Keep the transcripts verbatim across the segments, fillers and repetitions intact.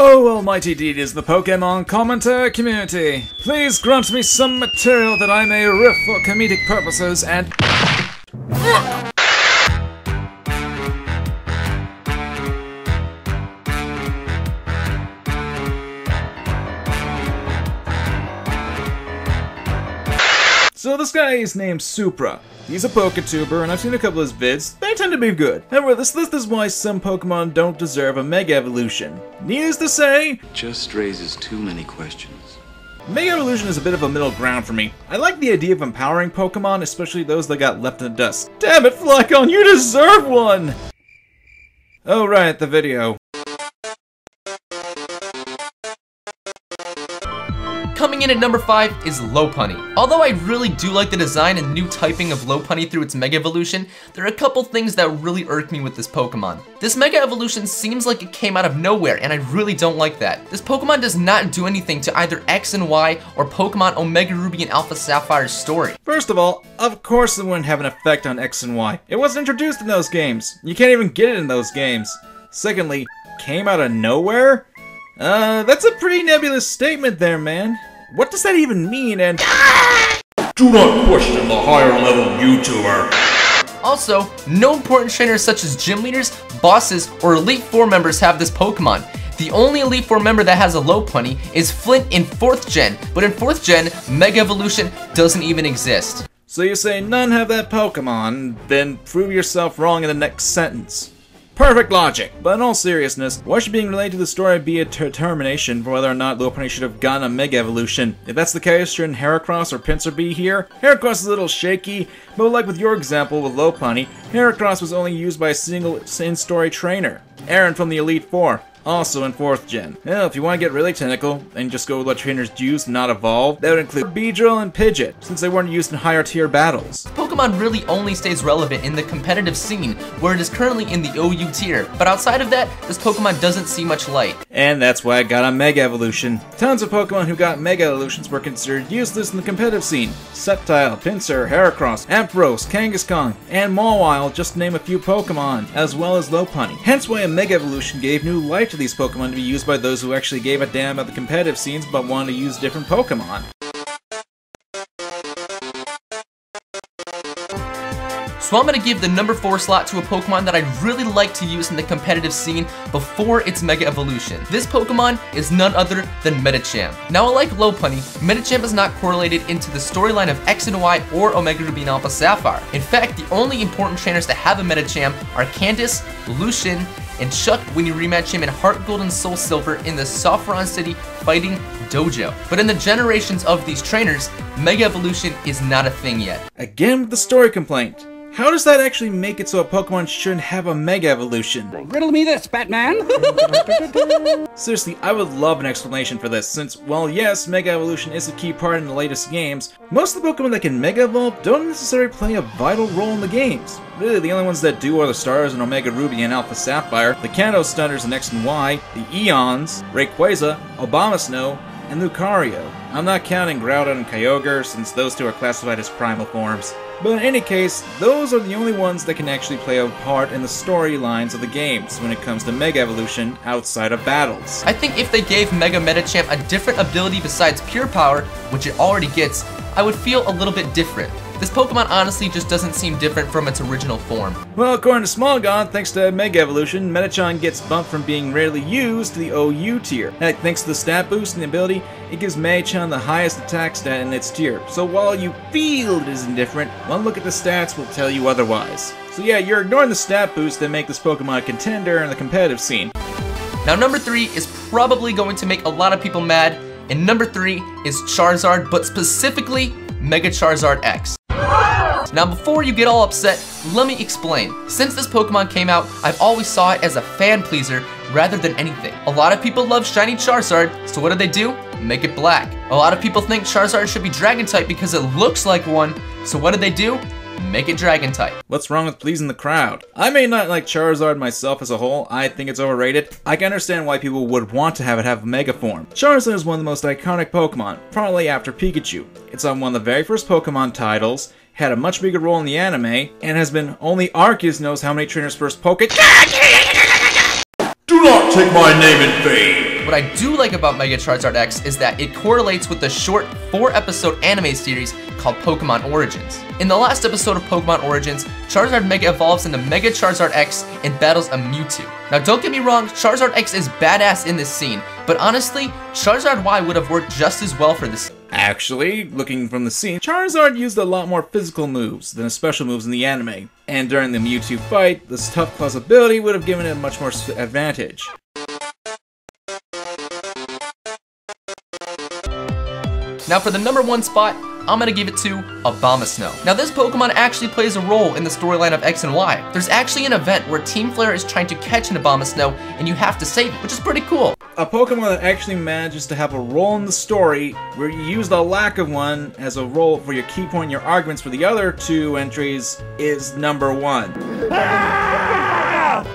Oh, Almighty Deed is the Pokemon commenter community. Please grant me some material that I may riff for comedic purposes and... So this guy is named Supra. He's a PokeTuber, and I've seen a couple of his vids. They tend to be good. However, this list is why some Pokemon don't deserve a Mega Evolution. Needless to say... just raises too many questions. Mega Evolution is a bit of a middle ground for me. I like the idea of empowering Pokemon, especially those that got left in the dust. Damn it, Flakon, you deserve one! Oh right, the video. Coming in at number five is Lopunny. Although I really do like the design and new typing of Lopunny through its Mega Evolution, there are a couple things that really irk me with this Pokemon. This Mega Evolution seems like it came out of nowhere, and I really don't like that. This Pokemon does not do anything to either X and Y or Pokemon Omega Ruby and Alpha Sapphire's story. First of all, of course it wouldn't have an effect on X and Y. It wasn't introduced in those games. You can't even get it in those games. Secondly, came out of nowhere? Uh, that's a pretty nebulous statement there, man. What does that even mean, and... do not question the higher-level YouTuber. Also, no important trainers such as gym leaders, bosses, or Elite Four members have this Pokemon. The only Elite Four member that has a Lopunny is Flint in fourth gen, but in fourth gen, Mega Evolution doesn't even exist. So you say none have that Pokemon, then prove yourself wrong in the next sentence. Perfect logic! But in all seriousness, why should being related to the story be a determination for whether or not Lopunny should have gotten a Mega Evolution? If that's the case, shouldn't Heracross or Pinsir be here? Heracross is a little shaky, but like with your example with Lopunny, Heracross was only used by a single in-story trainer, Eren from the Elite Four, also in fourth gen. Well, if you want to get really technical, and just go with what trainers used and not evolve, that would include Beedrill and Pidget, since they weren't used in higher tier battles. Pokemon really only stays relevant in the competitive scene, where it is currently in the O U tier, but outside of that, this Pokemon doesn't see much light. And that's why it got a Mega Evolution. Tons of Pokemon who got Mega Evolutions were considered useless in the competitive scene. Sceptile, Pinsir, Heracross, Ampharos, Kangaskhan, and Mawile, just to name a few Pokemon, as well as Lopunny. Hence why a Mega Evolution gave new life to these Pokemon to be used by those who actually gave a damn about the competitive scenes but wanted to use different Pokemon. So I'm going to give the number four slot to a Pokemon that I really like to use in the competitive scene before its Mega Evolution. This Pokemon is none other than Medicham. Now, unlike Lopunny, Medicham is not correlated into the storyline of X and Y or Omega Ruby and Alpha Sapphire. In fact, the only important trainers that have a Medicham are Candice, Lucian, and Chuck when you rematch him in HeartGold and SoulSilver in the Saffron City Fighting Dojo. But in the generations of these trainers, Mega Evolution is not a thing yet. Again with the story complaint. How does that actually make it so a Pokemon shouldn't have a Mega Evolution? Riddle me this, Batman! Seriously, I would love an explanation for this, since, while yes, Mega Evolution is a key part in the latest games, most of the Pokemon that can Mega Evolve don't necessarily play a vital role in the games. Really, the only ones that do are the Stars in Omega Ruby and Alpha Sapphire, the Kanto Stunners in X and Y, the Eons, Rayquaza, Abomasnow, and Lucario. I'm not counting Groudon and Kyogre, since those two are classified as primal forms. But in any case, those are the only ones that can actually play a part in the storylines of the games when it comes to Mega Evolution outside of battles. I think if they gave Mega Medicham a different ability besides Pure Power, which it already gets, I would feel a little bit different. This Pokemon honestly just doesn't seem different from its original form. Well, according to Smogon, thanks to Mega Evolution, Medicham gets bumped from being rarely used to the O U tier. And thanks to the stat boost and the ability, it gives Medicham the highest attack stat in its tier. So while you feel it is indifferent, one look at the stats will tell you otherwise. So yeah, you're ignoring the stat boosts that make this Pokemon a contender in the competitive scene. Now number three is probably going to make a lot of people mad, and number three is Charizard, but specifically Mega Charizard X. Now before you get all upset, let me explain. Since this Pokemon came out, I've always saw it as a fan pleaser rather than anything. A lot of people love shiny Charizard, so what do they do? Make it black. A lot of people think Charizard should be Dragon type because it looks like one, so what do they do? Make it Dragon type. What's wrong with pleasing the crowd? I may not like Charizard myself as a whole, I think it's overrated. I can understand why people would want to have it have a Mega form. Charizard is one of the most iconic Pokemon, probably after Pikachu. It's on one of the very first Pokemon titles, had a much bigger role in the anime, and has been only Arceus knows how many trainers first Poke- Do not take my name in vain! What I do like about Mega Charizard X is that it correlates with the short four episode anime series called Pokemon Origins. In the last episode of Pokemon Origins, Charizard Mega evolves into Mega Charizard X and battles a Mewtwo. Now don't get me wrong, Charizard X is badass in this scene, but honestly, Charizard Y would have worked just as well for this. Actually, looking from the scene, Charizard used a lot more physical moves than special moves in the anime, and during the Mewtwo fight, this Tough Claws ability would have given it a much more advantage. Now for the number one spot, I'm gonna give it to Abomasnow. Now this Pokemon actually plays a role in the storyline of X and Y. There's actually an event where Team Flare is trying to catch an Abomasnow and you have to save it, which is pretty cool. A Pokemon that actually manages to have a role in the story where you use the lack of one as a role for your key point and your arguments for the other two entries is number one.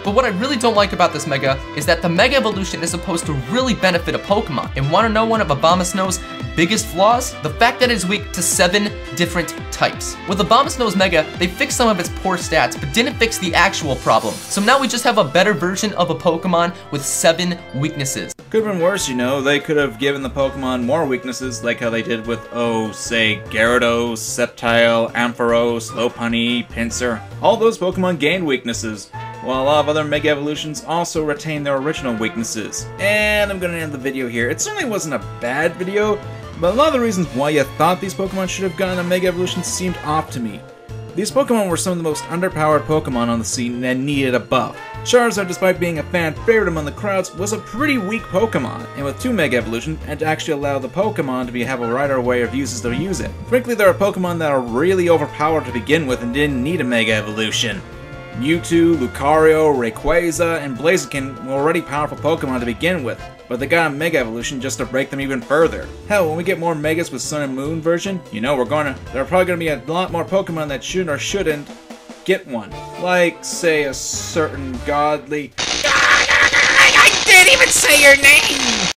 But what I really don't like about this Mega is that the Mega Evolution is supposed to really benefit a Pokemon. And wanna know one of Abomasnow's biggest flaws? The fact that it's weak to seven different types. With Abomasnow's Mega, they fixed some of its poor stats, but didn't fix the actual problem. So now we just have a better version of a Pokemon with seven weaknesses. Could've been worse, you know. They could've given the Pokemon more weaknesses, like how they did with, oh, say, Gyarados, Sceptile, Ampharos, Lopunny, Pinsir. All those Pokemon gained weaknesses, while a lot of other Mega Evolutions also retain their original weaknesses. And I'm gonna end the video here. It certainly wasn't a bad video, but a lot of the reasons why you thought these Pokemon should have gotten a Mega Evolution seemed off to me. These Pokemon were some of the most underpowered Pokemon on the scene and needed a buff. Charizard, despite being a fan favorite among the crowds, was a pretty weak Pokemon, and with two Mega Evolutions, and to actually allow the Pokemon to be, have a wider array of uses to use it. Frankly, there are Pokemon that are really overpowered to begin with and didn't need a Mega Evolution. Mewtwo, Lucario, Rayquaza, and Blaziken were already powerful Pokemon to begin with, but they got a Mega Evolution just to break them even further. Hell, when we get more Megas with Sun and Moon version, you know we're gonna- there are probably gonna be a lot more Pokemon that should or shouldn't get one. Like, say, a certain godly- I didn't even say your name!